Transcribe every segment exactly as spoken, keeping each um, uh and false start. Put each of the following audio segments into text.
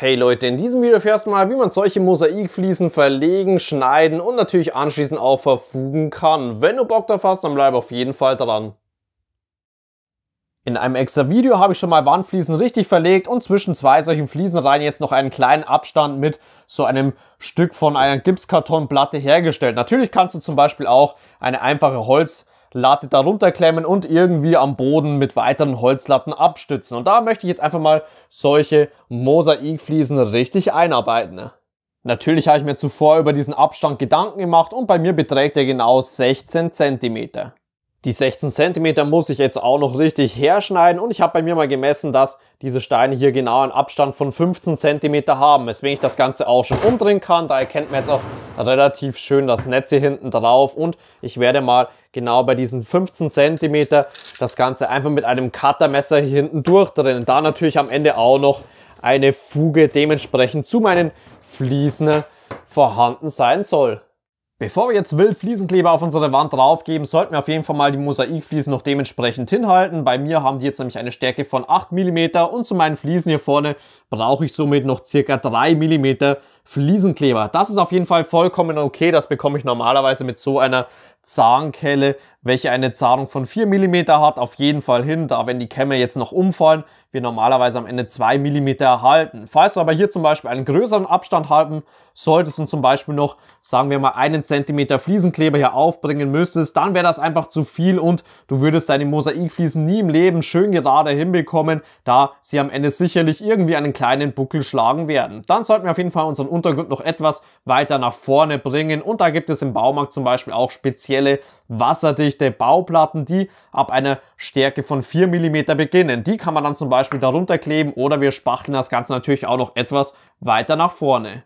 Hey Leute, in diesem Video erfährst du mal, wie man solche Mosaikfliesen verlegen, schneiden und natürlich anschließend auch verfugen kann. Wenn du Bock drauf hast, dann bleib auf jeden Fall dran. In einem extra Video habe ich schon mal Wandfliesen richtig verlegt und zwischen zwei solchen Fliesenreihen jetzt noch einen kleinen Abstand mit so einem Stück von einer Gipskartonplatte hergestellt. Natürlich kannst du zum Beispiel auch eine einfache Holzfliese Latte darunter klemmen und irgendwie am Boden mit weiteren Holzlatten abstützen. Und da möchte ich jetzt einfach mal solche Mosaikfliesen richtig einarbeiten. Natürlich habe ich mir zuvor über diesen Abstand Gedanken gemacht und bei mir beträgt er genau sechzehn Zentimeter. Die sechzehn Zentimeter muss ich jetzt auch noch richtig herschneiden und ich habe bei mir mal gemessen, dass diese Steine hier genau einen Abstand von fünfzehn Zentimeter haben, weswegen ich das Ganze auch schon umdrehen kann. Da erkennt man jetzt auch relativ schön das Netz hier hinten drauf und ich werde mal genau bei diesen fünfzehn Zentimeter das Ganze einfach mit einem Cuttermesser hier hinten durchtrennen. Da natürlich am Ende auch noch eine Fuge dementsprechend zu meinen Fliesen vorhanden sein soll. Bevor wir jetzt wild Fliesenkleber auf unsere Wand draufgeben, sollten wir auf jeden Fall mal die Mosaikfliesen noch dementsprechend hinhalten. Bei mir haben die jetzt nämlich eine Stärke von acht Millimeter und zu meinen Fliesen hier vorne brauche ich somit noch circa drei Millimeter Fliesenkleber. Das ist auf jeden Fall vollkommen okay, das bekomme ich normalerweise mit so einer Zahnkelle, welche eine Zahnung von vier Millimeter hat, auf jeden Fall hin, da wenn die Kämme jetzt noch umfallen, wir normalerweise am Ende zwei Millimeter erhalten. Falls du aber hier zum Beispiel einen größeren Abstand haben solltest und zum Beispiel noch, sagen wir mal, einen Zentimeter Fliesenkleber hier aufbringen müsstest, dann wäre das einfach zu viel und du würdest deine Mosaikfliesen nie im Leben schön gerade hinbekommen, da sie am Ende sicherlich irgendwie einen kleinen Buckel schlagen werden. Dann sollten wir auf jeden Fall unseren Untergrund noch etwas weiter nach vorne bringen und da gibt es im Baumarkt zum Beispiel auch spezielle wasserdichte Bauplatten, die ab einer Stärke von vier Millimeter beginnen. Die kann man dann zum Beispiel darunter kleben oder wir spachteln das Ganze natürlich auch noch etwas weiter nach vorne.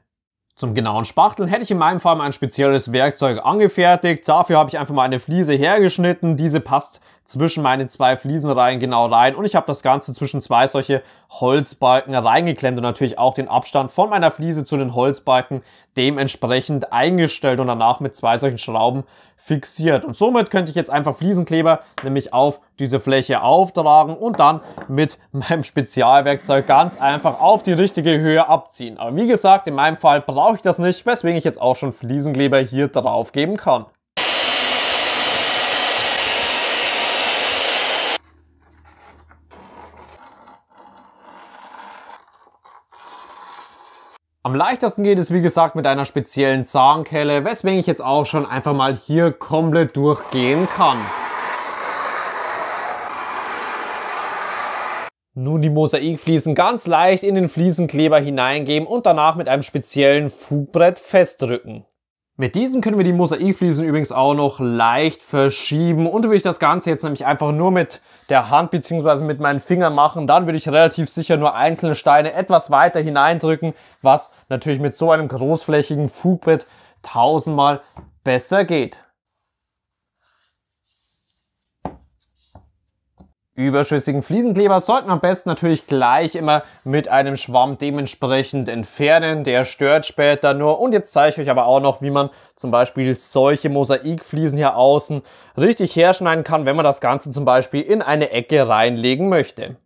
Zum genauen Spachteln hätte ich in meinem Fall mal ein spezielles Werkzeug angefertigt. Dafür habe ich einfach mal eine Fliese hergeschnitten. Diese passt zwischen meinen zwei Fliesenreihen genau rein und ich habe das Ganze zwischen zwei solche Holzbalken reingeklemmt und natürlich auch den Abstand von meiner Fliese zu den Holzbalken dementsprechend eingestellt und danach mit zwei solchen Schrauben fixiert. Und somit könnte ich jetzt einfach Fliesenkleber nämlich auf diese Fläche auftragen und dann mit meinem Spezialwerkzeug ganz einfach auf die richtige Höhe abziehen. Aber wie gesagt, in meinem Fall brauche ich das nicht, weswegen ich jetzt auch schon Fliesenkleber hier drauf geben kann. Am leichtesten geht es wie gesagt mit einer speziellen Zahnkelle, weswegen ich jetzt auch schon einfach mal hier komplett durchgehen kann. Nun die Mosaikfliesen ganz leicht in den Fliesenkleber hineingeben und danach mit einem speziellen Fugbrett festdrücken. Mit diesem können wir die Mosaikfliesen übrigens auch noch leicht verschieben und würde ich das Ganze jetzt nämlich einfach nur mit der Hand bzw. mit meinen Fingern machen, dann würde ich relativ sicher nur einzelne Steine etwas weiter hineindrücken, was natürlich mit so einem großflächigen Fugbrett tausendmal besser geht. Überschüssigen Fliesenkleber sollten wir am besten natürlich gleich immer mit einem Schwamm dementsprechend entfernen, der stört später nur. Und jetzt zeige ich euch aber auch noch, wie man zum Beispiel solche Mosaikfliesen hier außen richtig herschneiden kann, wenn man das Ganze zum Beispiel in eine Ecke reinlegen möchte.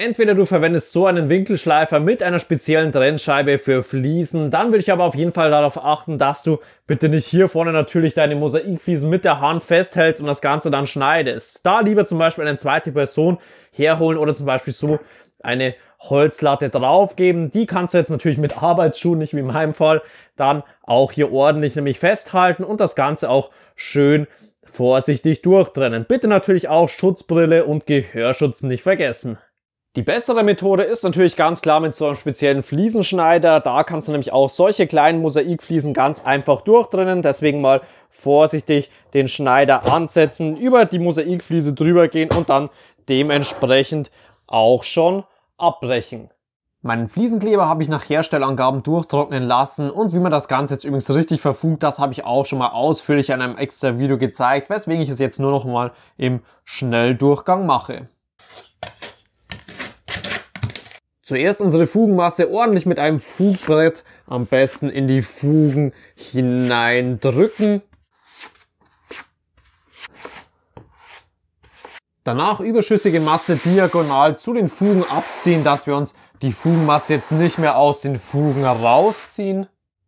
Entweder du verwendest so einen Winkelschleifer mit einer speziellen Trennscheibe für Fliesen, dann würde ich aber auf jeden Fall darauf achten, dass du bitte nicht hier vorne natürlich deine Mosaikfliesen mit der Hand festhältst und das Ganze dann schneidest. Da lieber zum Beispiel eine zweite Person herholen oder zum Beispiel so eine Holzlatte draufgeben. Die kannst du jetzt natürlich mit Arbeitsschuhen, nicht wie in meinem Fall, dann auch hier ordentlich nämlich festhalten und das Ganze auch schön vorsichtig durchtrennen. Bitte natürlich auch Schutzbrille und Gehörschutz nicht vergessen. Die bessere Methode ist natürlich ganz klar mit so einem speziellen Fliesenschneider. Da kannst du nämlich auch solche kleinen Mosaikfliesen ganz einfach durchtrennen. Deswegen mal vorsichtig den Schneider ansetzen, über die Mosaikfliese drüber gehen und dann dementsprechend auch schon abbrechen. Meinen Fliesenkleber habe ich nach Herstellangaben durchtrocknen lassen und wie man das Ganze jetzt übrigens richtig verfugt, das habe ich auch schon mal ausführlich in einem extra Video gezeigt, weswegen ich es jetzt nur noch mal im Schnelldurchgang mache. Zuerst unsere Fugenmasse ordentlich mit einem Fugbrett am besten in die Fugen hineindrücken. Danach überschüssige Masse diagonal zu den Fugen abziehen, dass wir uns die Fugenmasse jetzt nicht mehr aus den Fugen rausziehen.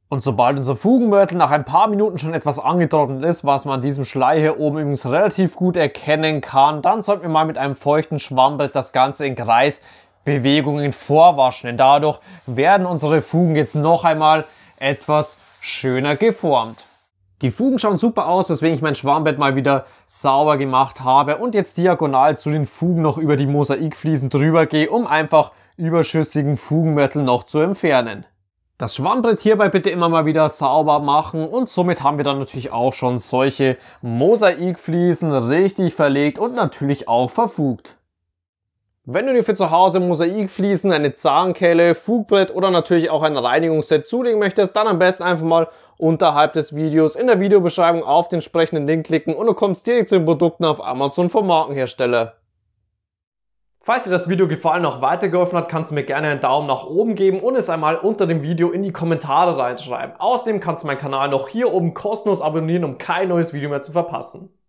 Und sobald unser Fugenmörtel nach ein paar Minuten schon etwas angetrocknet ist, was man an diesem Schlei hier oben übrigens relativ gut erkennen kann, dann sollten wir mal mit einem feuchten Schwammbrett das Ganze in Kreisbewegungen vorwaschen. Denn dadurch werden unsere Fugen jetzt noch einmal etwas schöner geformt. Die Fugen schauen super aus, weswegen ich mein Schwammbrett mal wieder sauber gemacht habe und jetzt diagonal zu den Fugen noch über die Mosaikfliesen drüber gehe, um einfach überschüssigen Fugenmörtel noch zu entfernen. Das Schwammbrett hierbei bitte immer mal wieder sauber machen und somit haben wir dann natürlich auch schon solche Mosaikfliesen richtig verlegt und natürlich auch verfugt. Wenn du dir für zu Hause Mosaikfliesen, eine Zankelle, Fugbrett oder natürlich auch ein Reinigungsset zulegen möchtest, dann am besten einfach mal unterhalb des Videos in der Videobeschreibung auf den entsprechenden Link klicken und du kommst direkt zu den Produkten auf Amazon vom Markenhersteller. Falls dir das Video gefallen und auch weitergeholfen hat, kannst du mir gerne einen Daumen nach oben geben und es einmal unter dem Video in die Kommentare reinschreiben. Außerdem kannst du meinen Kanal noch hier oben kostenlos abonnieren, um kein neues Video mehr zu verpassen.